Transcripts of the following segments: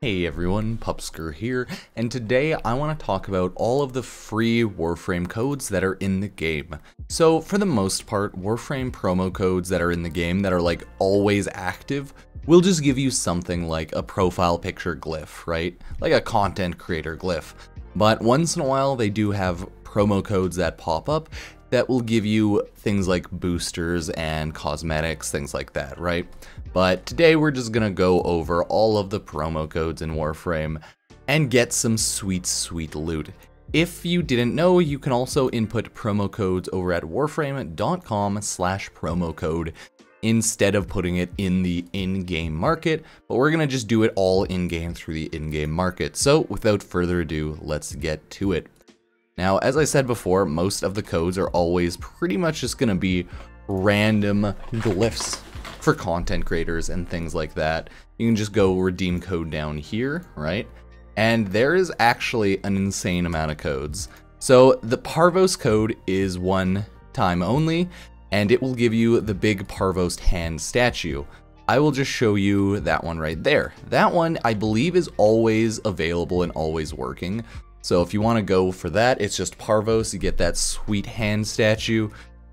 Hey everyone, Pupsker here, and today I want to talk about all of the free Warframe codes that are in the game. So for the most part, Warframe promo codes that are in the game that are like always active will just give you something like a profile picture glyph, right? Like a content creator glyph. But once in a while they do have promo codes that pop up that will give you things like boosters and cosmetics, things like that, right? But today we're just gonna go over all of the promo codes in Warframe and get some sweet, sweet loot. If you didn't know, you can also input promo codes over at warframe.com/promocode instead of putting it in the in-game market, but we're gonna just do it all in-game through the in-game market. So without further ado, let's get to it. Now, as I said before, most of the codes are always pretty much just gonna be random glyphs for content creators and things like that. You can just go redeem code down here, right? And there is actually an insane amount of codes. So the Parvos code is one time only, and it will give you the big Parvos hand statue. I will just show you that one right there. That one, I believe, is always available and always working. So if you want to go for that, it's just Parvos, you get that sweet hand statue,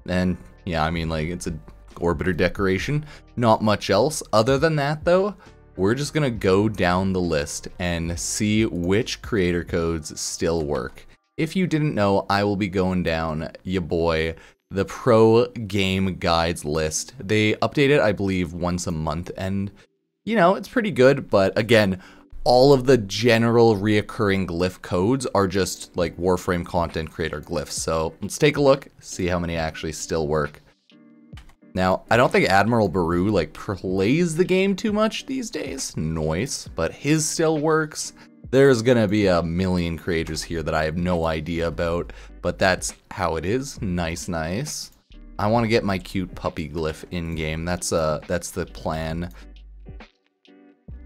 and yeah, I mean, like, it's an orbiter decoration, not much else. Other than that though, we're just gonna go down the list and see which creator codes still work. If you didn't know, I will be going down, ya boy, the Pro Game Guides list. They update it, I believe, once a month, and, you know, it's pretty good, but again, all of the general reoccurring glyph codes are just like Warframe content creator glyphs. So let's take a look, see how many actually still work. Now, I don't think Admiral Baru like plays the game too much these days, noise, but his still works. There's gonna be a million creators here that I have no idea about, but that's how it is. Nice, nice. I wanna get my cute puppy glyph in game. That's the plan.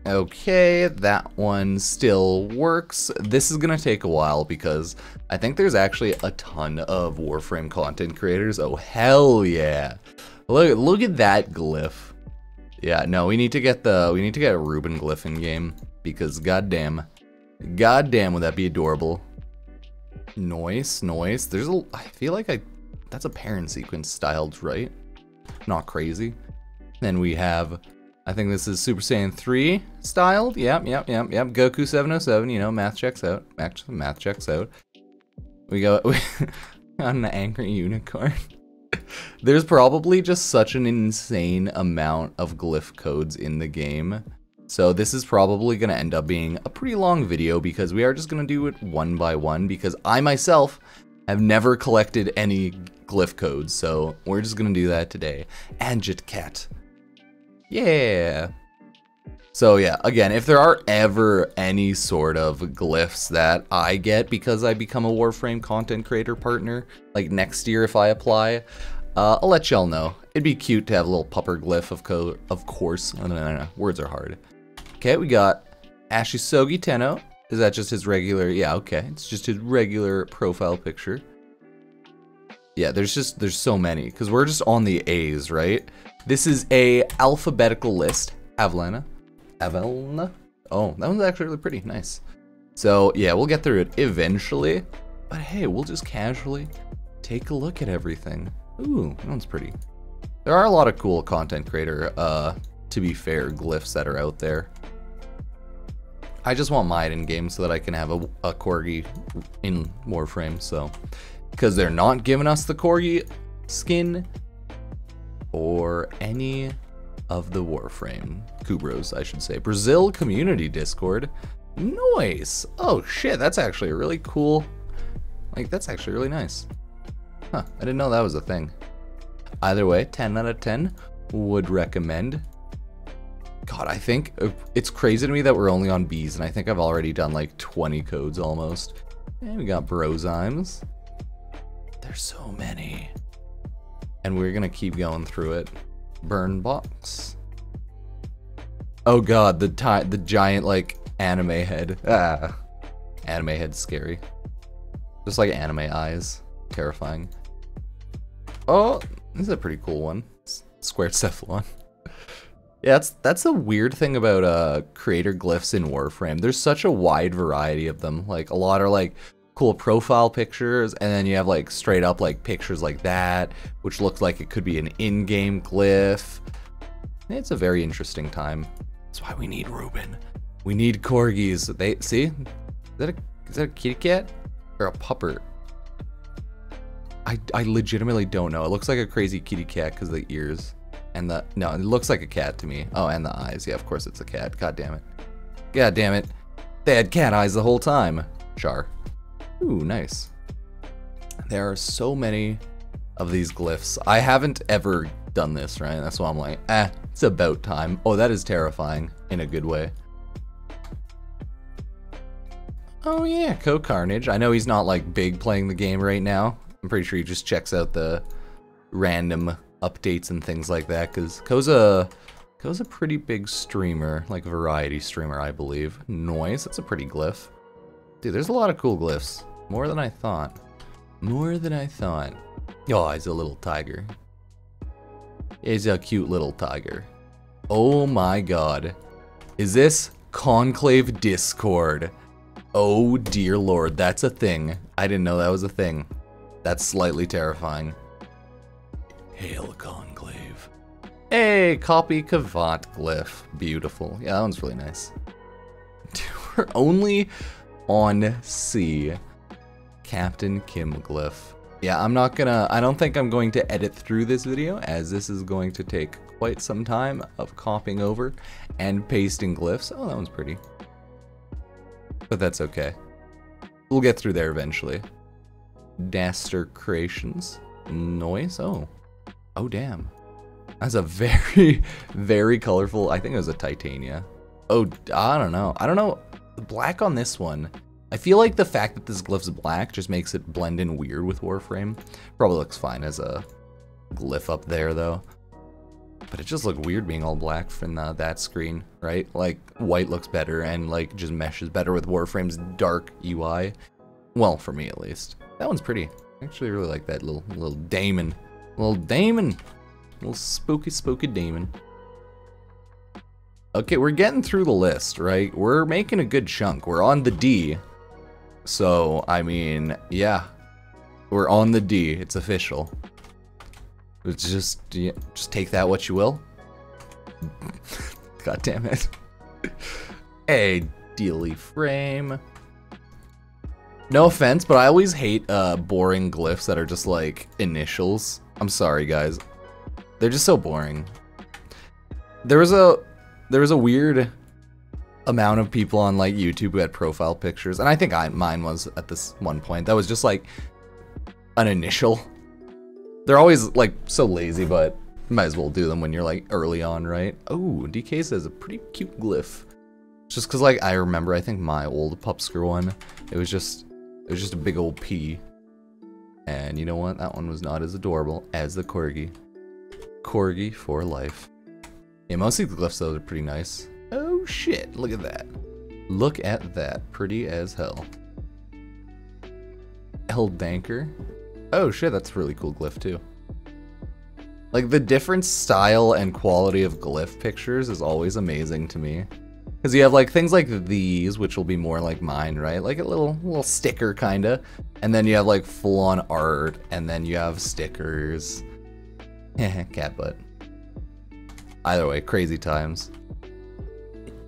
Okay, that one still works. This is gonna take a while because I think there's actually a ton of Warframe content creators. Oh, hell yeah. Look at that glyph. Yeah, no, we need to get a Reuben glyph in game because goddamn would that be adorable. Noise. There's a, I feel like that's a parent sequence styled, right? Not crazy. Then we have, I think this is Super Saiyan 3 styled. Yep. Goku 707, you know, math checks out. Actually, math checks out. We got an angry unicorn. There's probably just such an insane amount of glyph codes in the game. So this is probably going to end up being a pretty long video because we are just going to do it one by one because I myself have never collected any glyph codes. So we're just going to do that today. Anjit cat. Yeah. So yeah, again, if there are ever any sort of glyphs that I get because I become a Warframe content creator partner, like next year if I apply, I'll let y'all know. It'd be cute to have a little pupper glyph, of course. No, words are hard. Okay, we got Ashisogi Tenno. Is that just his regular? Yeah, okay. It's just his regular profile picture. Yeah, there's so many because we're just on the A's, right? This is a alphabetical list. Avalana. Oh, that one's actually really pretty. Nice. So yeah, we'll get through it eventually. But hey, we'll just casually take a look at everything. Ooh, that one's pretty. There are a lot of cool content creator, to be fair, glyphs that are out there. I just want mine in game so that I can have a corgi in Warframe. So, because they're not giving us the corgi skin or any of the Warframe Kubros, I should say. Brazil Community Discord. Nice. Oh shit, that's actually really cool. Like, that's actually really nice. Huh, I didn't know that was a thing. Either way, 10 out of 10 would recommend. God, I think it's crazy to me that we're only on B's, and I think I've already done like 20 codes almost. And we got Brozymes. There's so many. And we're gonna keep going through it. Burn box. Oh god, the giant like anime head. Ah, anime head's scary. Just like anime eyes, terrifying. Oh, this is a pretty cool one. Square Cephalon. Yeah, that's a weird thing about creator glyphs in Warframe. There's such a wide variety of them. Like, a lot are like cool profile pictures, and then you have like straight up like pictures like that, which looks like it could be an in-game glyph. It's a very interesting time. That's why we need Reuben. We need corgis. They see? Is that a kitty cat or a pupper? I legitimately don't know. It looks like a crazy kitty cat because of the ears. And the, no, it looks like a cat to me. Oh, and the eyes. Yeah, of course it's a cat. God damn it. God damn it. They had cat eyes the whole time. Char. Ooh, nice. There are so many of these glyphs. I haven't ever done this, right? That's why I'm like, eh, it's about time. Oh, that is terrifying in a good way. Oh yeah, Co-Carnage. I know he's not like big playing the game right now. I'm pretty sure he just checks out the random updates and things like that, because Ko's a pretty big streamer, like variety streamer, I believe. Noise, that's a pretty glyph. Dude, there's a lot of cool glyphs. More than I thought. More than I thought. Oh, he's a little tiger. He's a cute little tiger. Oh my god. Is this Conclave Discord? Oh dear lord, that's a thing. I didn't know that was a thing. That's slightly terrifying. Hail Conclave. Hey, copy Kavat glyph. Beautiful. Yeah, that one's really nice. Dude, we're only on C. Captain Kim glyph. Yeah, I'm not gonna, I don't think I'm going to edit through this video, as this is going to take quite some time of copying over and pasting glyphs. Oh, that one's pretty. But that's okay. We'll get through there eventually. Daster Creations. Noise? Oh. Oh damn, that's a very, very colorful. I think it was a Titania. Oh, I don't know. The black on this one. I feel like the fact that this glyph's black just makes it blend in weird with Warframe. Probably looks fine as a glyph up there though. But it just looked weird being all black from that screen, right? Like white looks better and like just meshes better with Warframe's dark UI. Well, for me at least. That one's pretty. I actually really like that little Damon. Little Damon. Little spooky, spooky Damon. Okay, we're getting through the list, right? We're making a good chunk. We're on the D. So, I mean, yeah. We're on the D. It's official. It's just, yeah, just take that what you will. God damn it. Hey, Daily frame. No offense, but I always hate boring glyphs that are just like initials. I'm sorry, guys. They're just so boring. There was a weird amount of people on like YouTube who had profile pictures, and I think mine was at this one point. That was just like an initial. They're always like so lazy, but you might as well do them when you're like early on, right? Oh, DK says a pretty cute glyph. Just because like I remember, I think my old Pupsker one, it was just a big old P. And you know what? That one was not as adorable as the corgi. Corgi for life. Yeah, most of these glyphs though are pretty nice. Oh shit, look at that. Look at that. Pretty as hell. Eldanker. Oh shit, that's a really cool glyph too. Like the different style and quality of glyph pictures is always amazing to me. Because you have like things like these, which will be more like mine, right? Like a little sticker kinda. And then you have like full-on art, and then you have stickers. Cat butt. Either way, crazy times.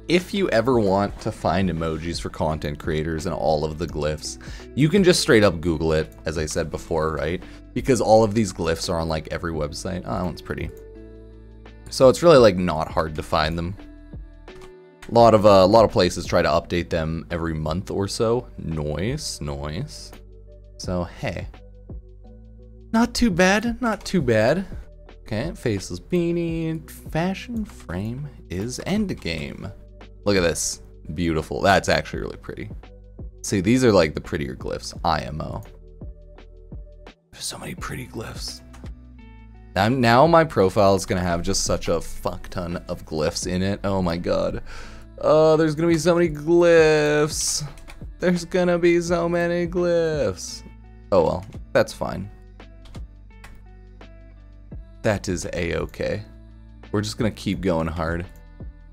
If you ever want to find emojis for content creators and all of the glyphs, you can just straight up Google it, as I said before, right? Because all of these glyphs are on like every website. Oh, that one's pretty. So it's really like not hard to find them. A lot of places try to update them every month or so. Noise. So hey, not too bad. Okay, faceless beanie, fashion frame is end game. Look at this, beautiful. That's actually really pretty. See, these are like the prettier glyphs. IMO. There's so many pretty glyphs. Now my profile is gonna have just such a fuck ton of glyphs in it. Oh my god. Oh, there's gonna be so many glyphs. There's gonna be so many glyphs. Oh well, that's fine. That is a-okay. We're just gonna keep going hard.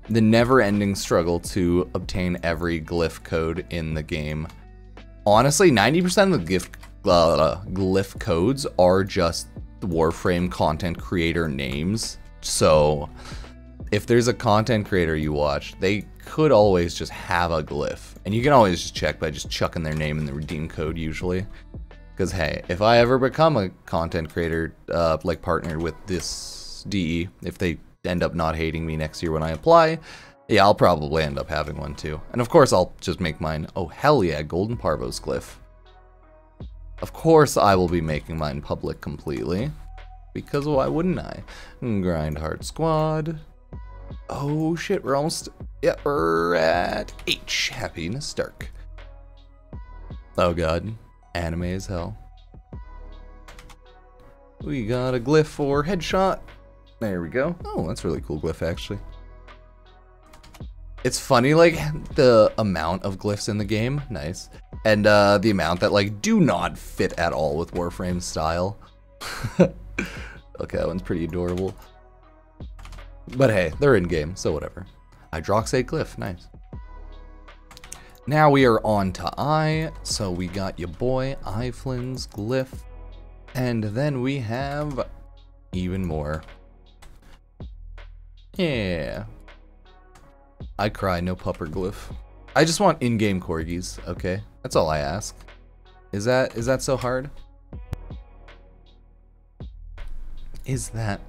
The never-ending struggle to obtain every glyph code in the game. Honestly, 90% of the glyph codes are just the Warframe content creator names. So if there's a content creator you watch, they could always just have a glyph. And you can always just check by just chucking their name in the redeem code usually. Because hey, if I ever become a content creator, like partnered with this DE, if they end up not hating me next year when I apply, yeah, I'll probably end up having one too. And of course, I'll just make mine. Oh, hell yeah, Golden Parvo's glyph. Of course I will be making mine public completely. Because why wouldn't I? Grind Hard Squad. Oh shit, we're almost... yeah, we're at H. Happy Nastark. Oh god. Anime as hell. We got a glyph for Headshot. There we go. Oh, that's a really cool glyph, actually. It's funny, like, the amount of glyphs in the game. Nice. And the amount that, like, do not fit at all with Warframe style. Okay, that one's pretty adorable. But hey, they're in-game, so whatever. Hydroxate glyph, nice. Now we are on to I, so we got your boy, I flins glyph. And then we have even more. Yeah. I cry, no pupper glyph. I just want in-game corgis, okay? That's all I ask. Is that so hard? Is that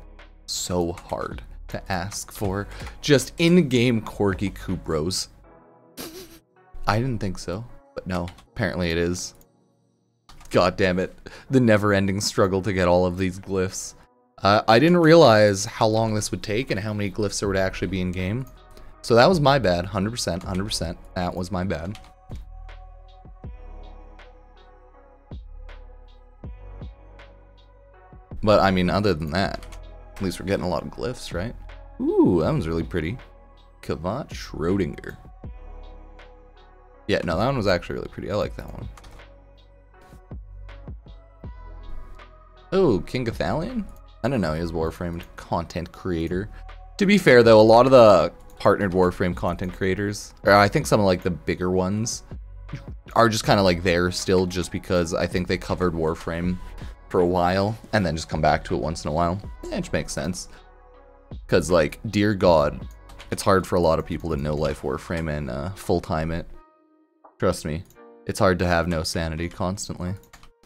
so hard to ask for just in-game corgi Kubros? I didn't think so, but no, apparently it is. God damn it, the never-ending struggle to get all of these glyphs. I didn't realize how long this would take and how many glyphs there would actually be in game. So that was my bad, 100%, 100%, that was my bad. But I mean, other than that, at least we're getting a lot of glyphs, right? Ooh, that one's really pretty. Kavat Schrodinger. Yeah, no, that one was actually really pretty. I like that one. Oh, King Cathalion? I don't know, he was Warframed content creator. To be fair though, a lot of the partnered Warframe content creators, or I think some of like the bigger ones, are just kind of like there still just because I think they covered Warframe for a while and then just come back to it once in a while. Yeah, which makes sense. Because like, dear God, it's hard for a lot of people to know life Warframe and full-time it. Trust me, it's hard to have no sanity constantly.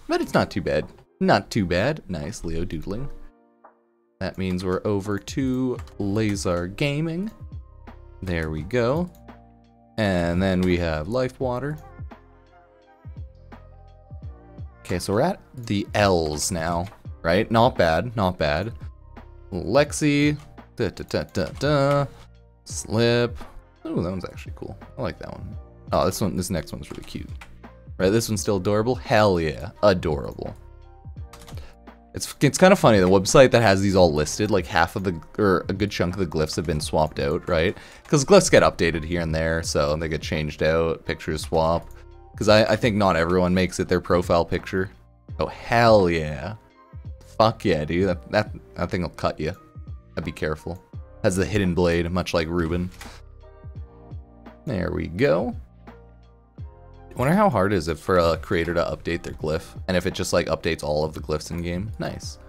But it's not too bad. Not too bad. Nice, Leo doodling. That means we're over to Lazar Gaming. There we go. And then we have Life Water. Okay, so we're at the L's now, right? Not bad, not bad. Lexi. Da, da, da, da, da. Slip. Oh, that one's actually cool. I like that one. Oh, this one, this next one's really cute. Right, this one's still adorable? Hell yeah, adorable. It's kind of funny, the website that has these all listed, like half of the, or a good chunk of the glyphs have been swapped out, right? Because glyphs get updated here and there, so they get changed out, pictures swap. Because I think not everyone makes it their profile picture. Oh, hell yeah. Fuck yeah, dude, that thing will cut you. I'd be careful. Has the hidden blade, much like Reuben. There we go. I wonder how hard is it for a creator to update their glyph, and if it just like updates all of the glyphs in game. Nice.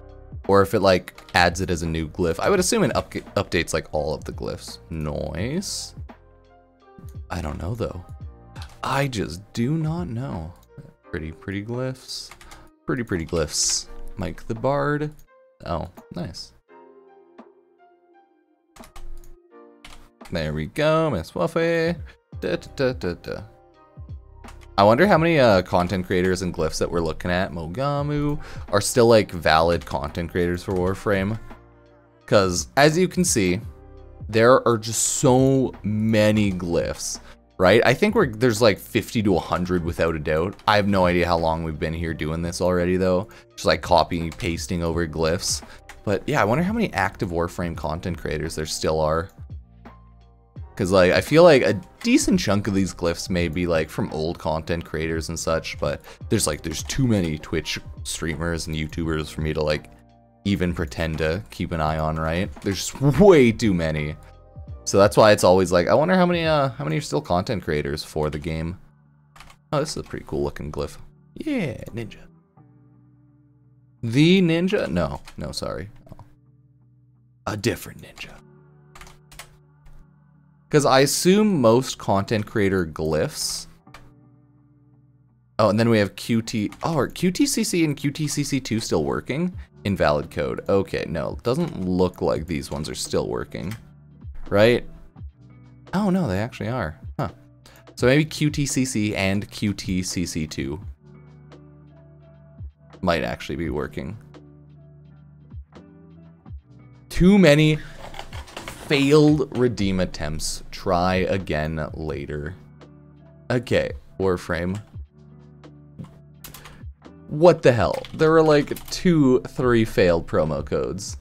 Or if it like adds it as a new glyph. I would assume it updates like all of the glyphs. Nice. I don't know though. I just do not know. Pretty glyphs. Pretty glyphs. Mike the Bard. Oh, nice. There we go, Miss Waffy. Da, da, da, da, da. I wonder how many content creators and glyphs that we're looking at, Mogamu, are still like valid content creators for Warframe. Because as you can see, there are just so many glyphs, right? I think there's like 50 to 100 without a doubt. I have no idea how long we've been here doing this already though. Just like copying, pasting over glyphs. But yeah, I wonder how many active Warframe content creators there still are. Because like, I feel like a decent chunk of these glyphs may be like from old content creators and such, but there's too many Twitch streamers and YouTubers for me to like even pretend to keep an eye on, right? There's way too many. So that's why it's always like, I wonder how many are still content creators for the game. Oh, this is a pretty cool looking glyph. Yeah, ninja. The ninja? No, no, sorry. Oh. A different ninja. Because I assume most content creator glyphs. Oh, and then we have QT. Oh, are QTCC and QTCC2 still working? Invalid code. Okay, no, it doesn't look like these ones are still working. Right? Oh no, they actually are. Huh. So maybe QTCC and QTCC2 might actually be working. Too many failed redeem attempts. Try again later. Okay, Warframe. What the hell? There were like 2-3 failed promo codes.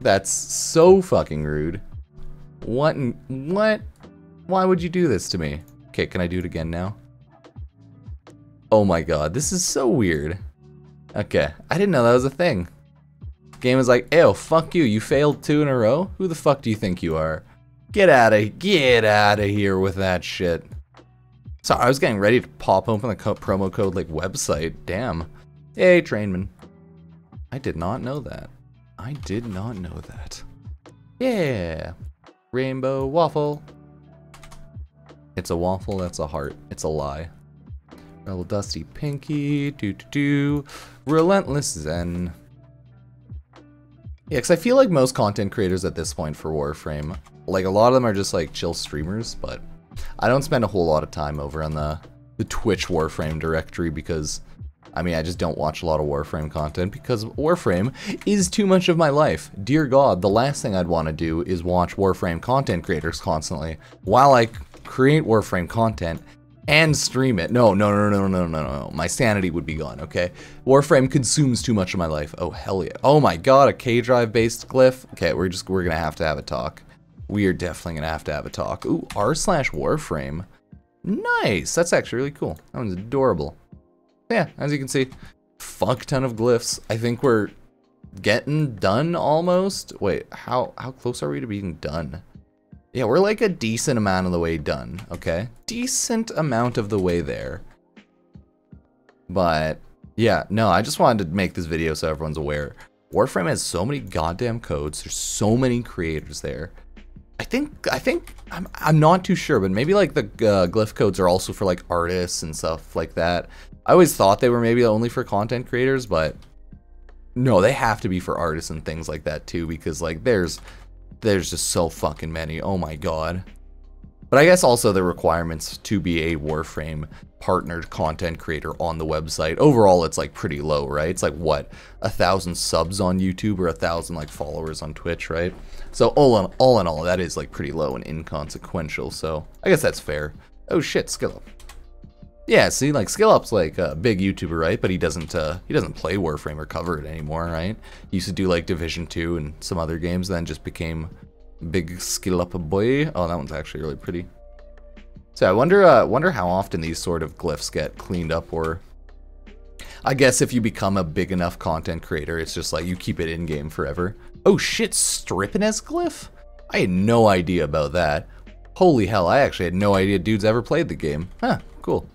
That's so fucking rude. What? Why would you do this to me? Okay, can I do it again now? Oh my god, this is so weird. Okay, I didn't know that was a thing. Game is like, ew, fuck you, you failed 2 in a row? Who the fuck do you think you are? Get out of here with that shit. Sorry, I was getting ready to pop open the promo code like website, damn. Hey, Trainman. I did not know that. I did not know that. Yeah. Rainbow waffle. It's a waffle, that's a heart. It's a lie. Rebel Dusty Pinky. Doo-doo-doo. Relentless Zen. Yeah, because I feel like most content creators at this point for Warframe, like a lot of them are just like chill streamers, but I don't spend a whole lot of time over on the Twitch Warframe directory because I mean, I just don't watch a lot of Warframe content because Warframe is too much of my life. Dear God, the last thing I'd want to do is watch Warframe content creators constantly while I create Warframe content and stream it. No. My sanity would be gone, okay? Warframe consumes too much of my life. Oh, hell yeah. Oh my God, a K-Drive based glyph. Okay, we're gonna have to have a talk. We are definitely gonna have to have a talk. Ooh, r/Warframe. Nice, that's actually really cool. That one's adorable. Yeah, as you can see, fuck ton of glyphs. I think we're getting done almost. Wait, how close are we to being done? Yeah, we're like a decent amount of the way done, okay? Decent amount of the way there. But yeah, no, I just wanted to make this video so everyone's aware. Warframe has so many goddamn codes. There's so many creators there. I'm not too sure, but maybe like the glyph codes are also for like artists and stuff like that. I always thought they were maybe only for content creators, but no, they have to be for artists and things like that too, because like there's just so fucking many. Oh my god. But I guess also the requirements to be a Warframe partnered content creator on the website overall, it's like pretty low, right? It's like what, 1,000 subs on YouTube or 1,000 like followers on Twitch, right? So all in all, that is like pretty low and inconsequential. So I guess that's fair. Oh shit, Skill Up. Yeah, see, like Skill Up's like a big YouTuber, right? But he doesn't play Warframe or cover it anymore, right? He used to do like Division 2 and some other games, then just became big Skill Up boy. Oh, that one's actually really pretty. So I wonder how often these sort of glyphs get cleaned up, or I guess if you become a big enough content creator, it's just like you keep it in game forever. Oh shit, stripping as glyph? I had no idea about that. Holy hell, I actually had no idea dudes ever played the game. Huh, cool.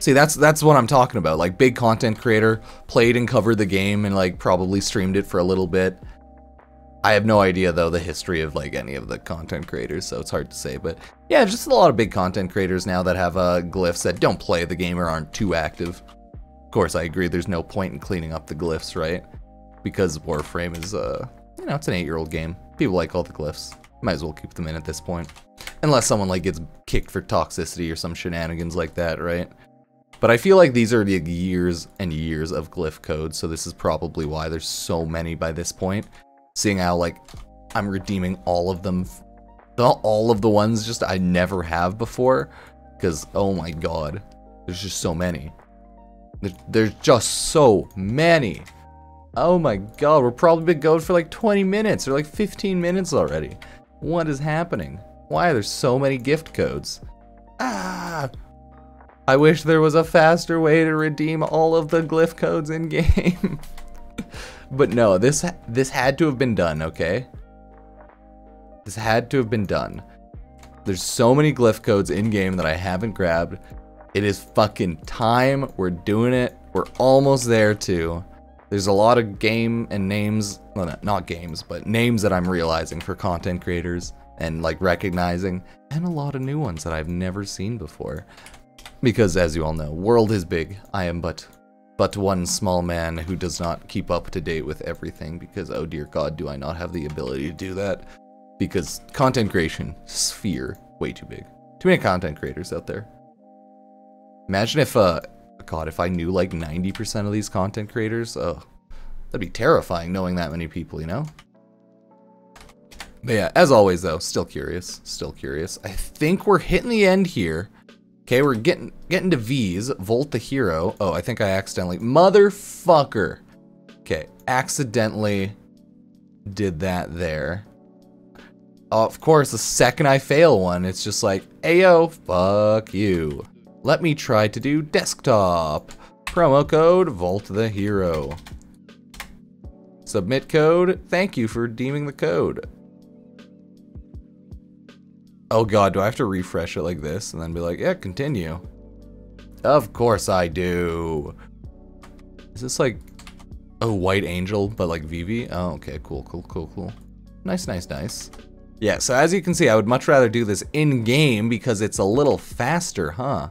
See, that's what I'm talking about. Like big content creator played and covered the game and like probably streamed it for a little bit. I have no idea though the history of like any of the content creators, so it's hard to say. But yeah, just a lot of big content creators now that have glyphs that don't play the game or aren't too active. Of course, I agree. There's no point in cleaning up the glyphs, right? Because Warframe is you know, it's an 8-year-old game. People like all the glyphs. Might as well keep them in at this point, unless someone like gets kicked for toxicity or some shenanigans like that, right? But I feel like these are like years and years of glyph code, so this is probably why there's so many by this point. Seeing how like I'm redeeming all of them, all of the ones just I never have before, because oh my god, there's just so many. There's just so many. Oh my god, we're probably been going for like 20 minutes or like 15 minutes already. What is happening? Why are there so many gift codes? Ah. I wish there was a faster way to redeem all of the glyph codes in game. But no, this had to have been done, okay? This had to have been done. There's so many glyph codes in game that I haven't grabbed. It is fucking time. We're doing it. We're almost there too. There's a lot of game and names, well, not games, but names that I'm realizing for content creators and like recognizing, and a lot of new ones that I've never seen before. Because as you all know, world is big. I am but one small man who does not keep up to date with everything, because oh dear God, do I not have the ability to do that? Because content creation sphere, way too big. Too many content creators out there. Imagine if, God, if I knew like 90% of these content creators, oh, that'd be terrifying knowing that many people, you know? But yeah, as always though, still curious, still curious. I think we're hitting the end here. Okay, we're getting to V's, Volt the Hero. Oh, I think I accidentally, motherfucker. Okay, accidentally did that there. Oh, of course, the second I fail one, it's just like, ayo, fuck you. Let me try to do desktop. Promo code, Volt the Hero. Submit code, thank you for redeeming the code. Oh God, do I have to refresh it like this and then be like, yeah, continue? Of course I do. Is this like a White Angel, but like Vivi? Oh, okay, cool, cool, cool, cool. Nice, nice, nice. Yeah, so as you can see, I would much rather do this in-game because it's a little faster, huh?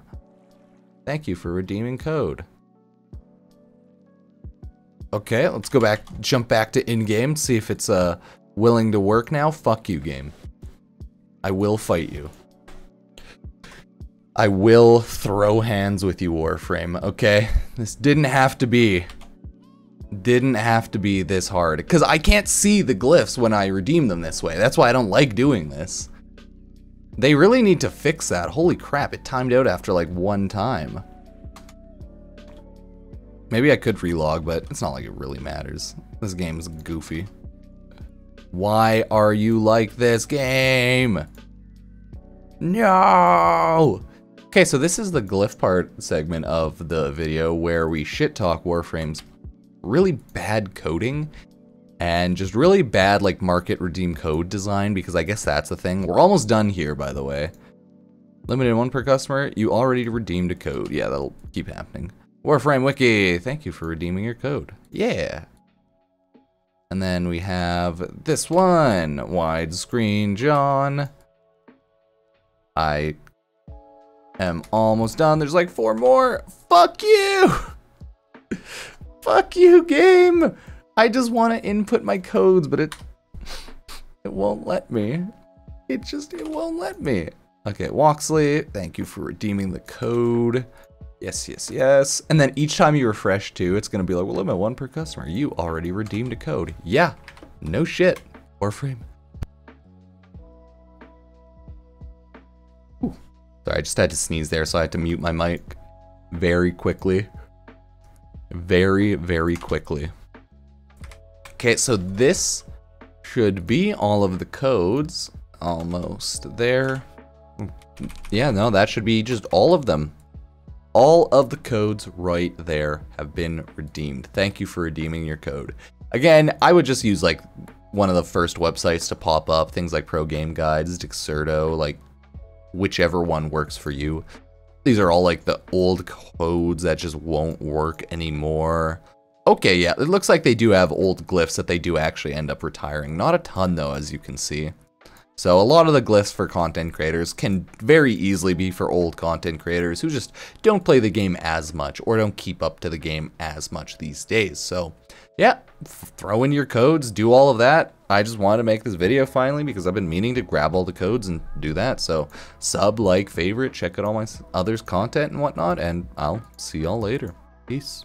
Thank you for redeeming code. Okay, let's go back, jump back to in-game, see if it's willing to work now. Fuck you, game. I will fight you. I will throw hands with you, Warframe, okay? This didn't have to be this hard, because I can't see the glyphs when I redeem them this way. That's why I don't like doing this. They really need to fix that. Holy crap, it timed out after like one time. Maybe I could relog, but it's not like it really matters. This game is goofy. Why are you like this, game? No! Okay, so this is the glyph part segment of the video where we shit talk Warframe's really bad coding and just really bad like market redeem code design, because I guess that's the thing. We're almost done here, by the way. Limited one per customer. You already redeemed a code. Yeah, that'll keep happening. Warframe Wiki, thank you for redeeming your code. Yeah. And then we have this one, widescreen John. I am almost done. There's like four more. Fuck you. Fuck you, game! I just want to input my codes, but it won't let me. It won't let me. Okay, Waxley, thank you for redeeming the code. Yes, yes, yes. And then each time you refresh too, it's gonna be like, well, limit one per customer. You already redeemed a code. Yeah, no shit. Warframe. Ooh. Sorry, I just had to sneeze there, so I had to mute my mic very quickly. Very, very quickly. Okay, so this should be all of the codes. Almost there. Yeah, no, that should be just all of them. All of the codes right there have been redeemed. Thank you for redeeming your code. Again, I would just use like one of the first websites to pop up. Things like Pro Game Guides, Dixerto, like whichever one works for you. These are all like the old codes that just won't work anymore. Okay, yeah, it looks like they do have old glyphs that they do actually end up retiring. Not a ton though, as you can see. So a lot of the glyphs for content creators can very easily be for old content creators who just don't play the game as much or don't keep up to the game as much these days. So yeah, throw in your codes, do all of that. I just wanted to make this video finally because I've been meaning to grab all the codes and do that. So sub, like, favorite, check out all my others' content and whatnot, and I'll see y'all later. Peace.